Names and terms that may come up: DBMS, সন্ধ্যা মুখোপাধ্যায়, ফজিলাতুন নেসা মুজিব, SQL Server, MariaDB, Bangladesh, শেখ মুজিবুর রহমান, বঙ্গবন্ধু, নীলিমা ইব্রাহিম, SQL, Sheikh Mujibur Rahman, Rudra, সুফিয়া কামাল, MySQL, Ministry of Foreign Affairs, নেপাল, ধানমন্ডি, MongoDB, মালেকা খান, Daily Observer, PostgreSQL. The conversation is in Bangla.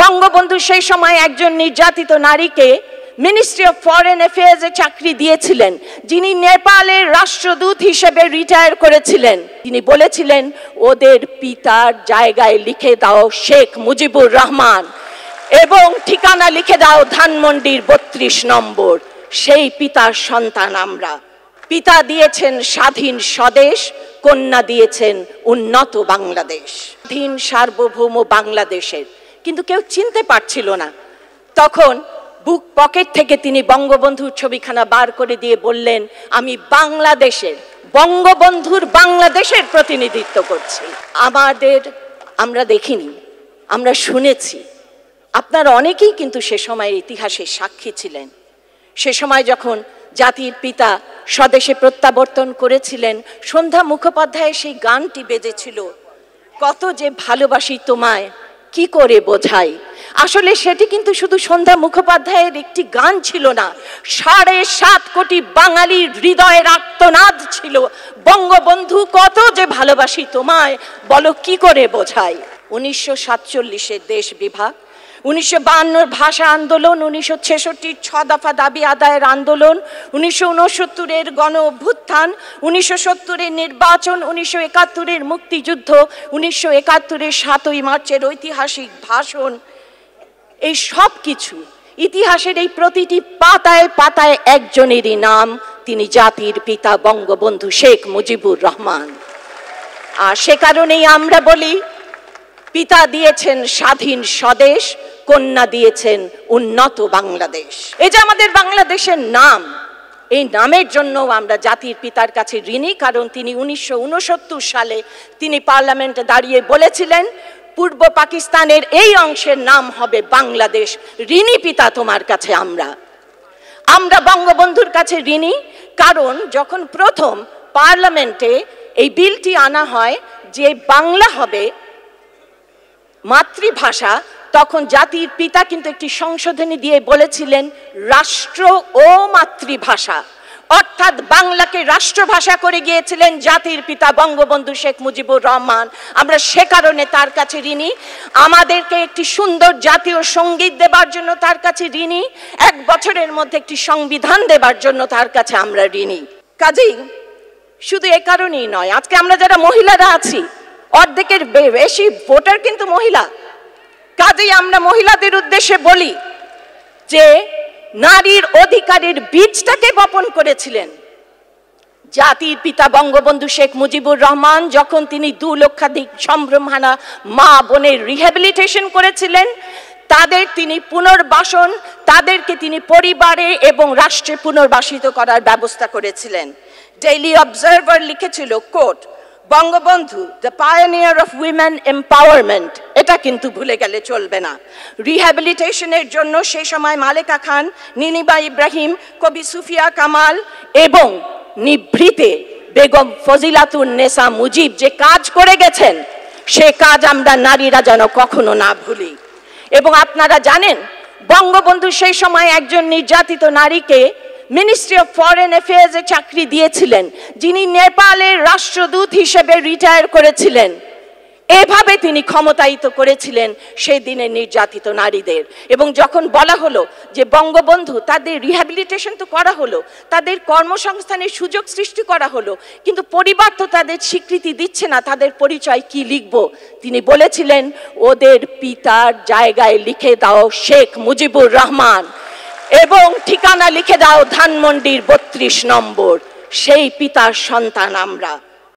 বঙ্গবন্ধু সেই সময় একজন নির্যাতিত নারীকে Ministry of Foreign Affairs এ চাকরি দিয়েছিলেন যিনি নেপালের রাষ্ট্রদূত হিসেবে রিটায়ার করেছিলেন তিনি বলেছিলেন ওদের পিতার জায়গায় লিখে দাও শেখ মুজিবুর রহমান এবং ঠিকানা লিখে দাও ধানমন্ডির 32 নম্বর সেই পিতার সন্তান আমরা পিতা দিয়েছেন স্বাধীন স্বদেশ কন্যা দিয়েছেন উন্নত বাংলাদেশ স্বাধীন সার্বভৌম বাংলাদেশের কিন্তু কেউ চিনতে পারছিল না তখন বুক পকেট থেকে তিনি বঙ্গবন্ধুর ছবিখানা বার করে দিয়ে বললেন আমি বাংলাদেশের বঙ্গবন্ধুর বাংলাদেশের প্রতিনিধিত্ব করছি আমাদের আমরা দেখিনি আমরা শুনেছি আপনারা অনেকেই কিন্তু সে সময়ের ইতিহাসের সাক্ষী ছিলেন সে সময় যখন জাতির পিতা স্বদেশে প্রত্যাবর্তন করেছিলেন সন্ধ্যা মুখোপাধ্যায়ের সেই গানটি বেজেছিল কত যে ভালোবাসি তোমায় কি করে বোঝাই আসলে সেটি কিন্তু শুধু সন্ধ্যা মুখোপাধ্যায়ের একটি গান ছিল না 7.5 কোটি বাঙালির হৃদয়ের আর্তনাদ ছিল বঙ্গবন্ধু কত যে ভালোবাসি তোমায় বলো কি করে বোঝাই 1947 এর দেশ বিভাগ 1952 এর ভাষা আন্দোলন 1966 এর 6 দফা দাবি আদায়ের আন্দোলন 1969 এর গণঅভ্যুত্থান 1970 এর নির্বাচন 1971 এর মুক্তিযুদ্ধ 1971 এর 7ই মার্চের ঐতিহাসিক ভাষণ এই সবকিছু ইতিহাসের এই প্রতিটি পাতায় পাতায় একজনেরই নাম তিনি জাতির পিতা বঙ্গবন্ধু শেখ মুজিবুর রহমান আর সে কারণেই আমরা বলি পিতা দিয়েছেন স্বাধীন স্বদেশ কন্যা দিয়েছেন উন্নত বাংলাদেশ এই যে আমাদের বাংলাদেশের নাম এই নামের জন্য আমরা জাতির পিতার কাছে ঋণী কারণ তিনি 1969 সালে তিনি পার্লামেন্টে দাঁড়িয়ে বলেছিলেন পূর্ব পাকিস্তানের এই অংশের নাম হবে বাংলাদেশ ঋণী পিতা তোমার কাছে আমরা বঙ্গবন্ধুর কাছে ঋণী কারণ যখন প্রথম পার্লামেন্টে এই বিলটি আনা হয় যে বাংলা হবে মাতৃভাষা তখন জাতির পিতা কিন্তু একটি সংশোধনী দিয়ে বলেছিলেন রাষ্ট্র ও মাতৃভাষা অর্থাৎ বাংলাকে রাষ্ট্রভাষা করে গিয়েছিলেন জাতির পিতা বঙ্গবন্ধু শেখ মুজিবুর রহমান আমরা সে কারণে তার কাছে ঋণী আমাদেরকে একটি সুন্দর জাতীয় সংগীত দেবার জন্য তার কাছে ঋণী এক বছরের মধ্যে একটি সংবিধান দেবার জন্য তার কাছে আমরা ঋণী কাজেই শুধু এই কারণেই নয় আজকে আমরা যারা মহিলারা আছি অর্ধেকের বেশি ভোটার কিন্তু মহিলা কাজেই আমরা মহিলাদের উদ্দেশ্যে বলি যে নারীর অধিকারের বীজটাকে বপন করেছিলেন জাতির পিতা বঙ্গবন্ধু শেখ মুজিবুর রহমান যখন তিনি 2 লক্ষাধিক সম্ভ্রমহানা মা বোনের রিহ্যাবিলিটেশন করেছিলেন তাদের তিনি পুনর্বাসন তাদেরকে তিনি পরিবারে এবং রাষ্ট্রে পুনর্বাসিত করার ব্যবস্থা করেছিলেন ডেইলি অবজারভার লিখেছিল quote বঙ্গবন্ধু the pioneer of women empowerment এটা কিন্তু ভুলে গেলে চলবে না রিহ্যাবিলিটেশনের জন্য সেই সময় মালেকা খান নীলিমা ইব্রাহিম কবি সুফিয়া কামাল এবং নিভৃতে বেগম ফজিলাতুন নেসা মুজিব যে কাজ করে গেছেন সে কাজ আমরা নারীরা যেন কখনো না ভুলি এবং আপনারা জানেন বঙ্গবন্ধু সেই সময় একজন নির্যাতিত নারীকে Ministry of Foreign Affairs এ চাকরি দিয়েছিলেন যিনি নেপালের রাষ্ট্রদূত হিসেবে রিটায়ার করেছিলেন এভাবে তিনি ক্ষমতায়িত করেছিলেন সেই দিনে নির্যাতিত নারীদের এবং যখন বলা হলো যে বঙ্গবন্ধু তাদের রিহ্যাবিলিটেশন তো করা হলো তাদের কর্মসংস্থানের সুযোগ সৃষ্টি করা হলো কিন্তু পরিবার তো তাদের স্বীকৃতি দিচ্ছে না তাদের পরিচয় কি লিখব তিনি বলেছিলেন ওদের পিতার জায়গায় লিখে দাও শেখ মুজিবুর রহমান এবং ঠিকানা লিখে দাও ধানমন্ডির 32 নম্বর সেই পিতার সন্তান আমরা